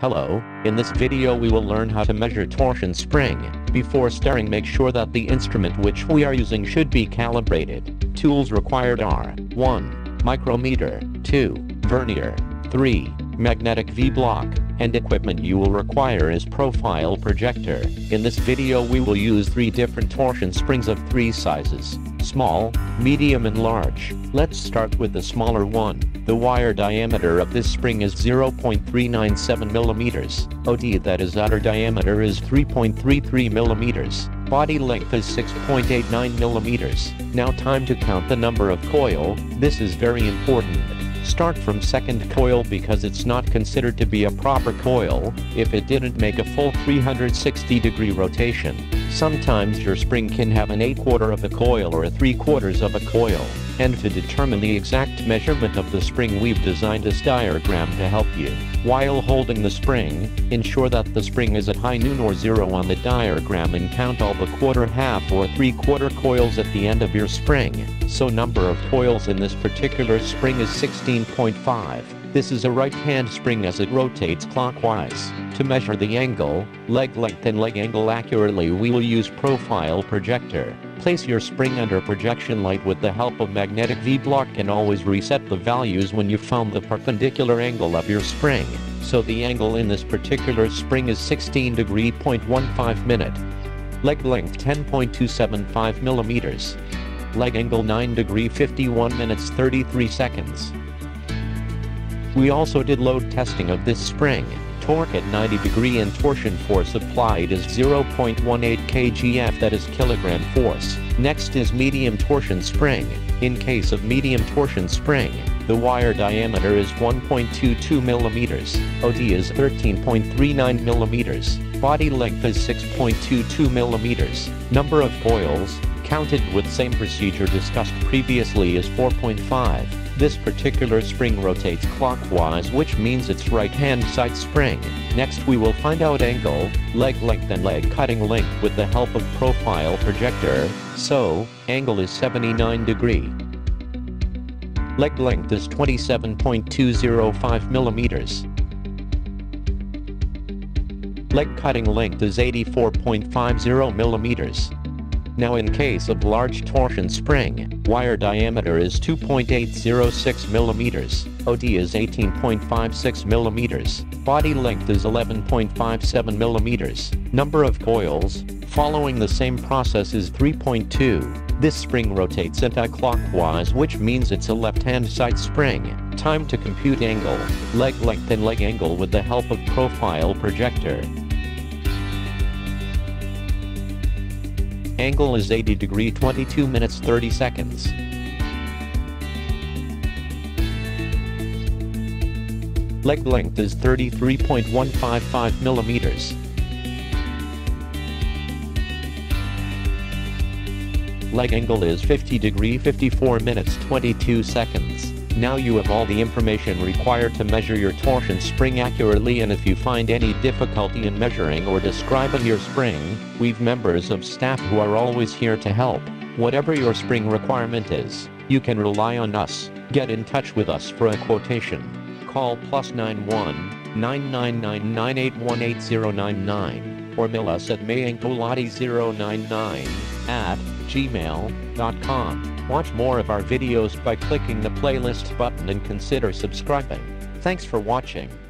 Hello, in this video we will learn how to measure torsion spring. Before starting, make sure that the instrument which we are using should be calibrated. Tools required are 1. Micrometer, 2. Vernier, 3. Magnetic V-block, and equipment you will require is profile projector. In this video we will use 3 different torsion springs of 3 sizes: small, medium and large. Let's start with the smaller one. The wire diameter of this spring is 0.397 millimeters. OD, that is outer diameter, is 3.33 millimeters. Body length is 6.89 millimeters. Now time to count the number of coil. This is very important. Start from second coil because it's not considered to be a proper coil if it didn't make a full 360-degree rotation. Sometimes your spring can have an 1/4 of a coil or a 3/4 of a coil. And to determine the exact measurement of the spring, we've designed this diagram to help you. While holding the spring, ensure that the spring is at high noon or 0 on the diagram and count all the 1/4, 1/2 or 3/4 coils at the end of your spring. So number of coils in this particular spring is 16.5. This is a right-hand spring as it rotates clockwise. To measure the angle, leg length and leg angle accurately, we will use profile projector. Place your spring under projection light with the help of magnetic V-block, and always reset the values when you found the perpendicular angle of your spring. So the angle in this particular spring is 16°.15". Leg length 10.275 millimeters. Leg angle 9°51'33". We also did load testing of this spring. Torque at 90° and torsion force applied is 0.18 kgf, that is kilogram force. Next is medium torsion spring. In case of medium torsion spring, the wire diameter is 1.22 millimeters. OD is 13.39 millimeters. Body length is 6.22 millimeters. Number of coils, counted with same procedure discussed previously, is 4.5. This particular spring rotates clockwise, which means it's right-hand side spring. Next we will find out angle, leg length and leg cutting length with the help of profile projector. So, angle is 79°. Leg length is 27.205 millimeters. Leg cutting length is 84.50 millimeters. Now in case of large torsion spring, wire diameter is 2.806 millimeters. OD is 18.56 millimeters. Body length is 11.57 millimeters. Number of coils, following the same process, is 3.2. This spring rotates anti-clockwise, which means it's a left-hand side spring. Time to compute angle, leg length and leg angle with the help of profile projector. Angle is 80°.22'30". Leg length is 33.155 millimeters. Leg angle is 50°.54'22". Now you have all the information required to measure your torsion spring accurately, and if you find any difficulty in measuring or describing your spring, we've members of staff who are always here to help. Whatever your spring requirement is, you can rely on us. Get in touch with us for a quotation. Call +91 999 9818099 or mail us at mayangpulati099@gmail.com. Watch more of our videos by clicking the playlist button and consider subscribing. Thanks for watching.